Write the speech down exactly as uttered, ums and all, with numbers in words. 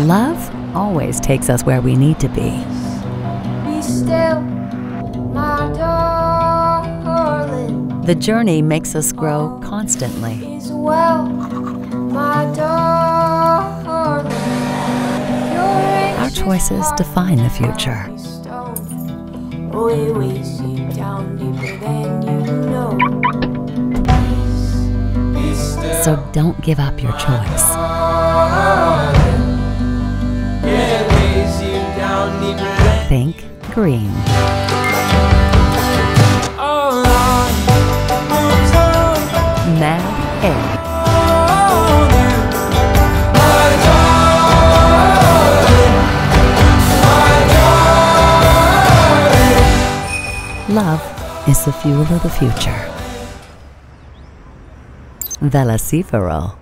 Love always takes us where we need to be. Be still, my darling. The journey makes us grow constantly. Is well, my darling. Our choices define the future. We will see down deeper than you know. So don't give up your choice. Think green. Mad Air. Love is the fuel of the future. Velocifero.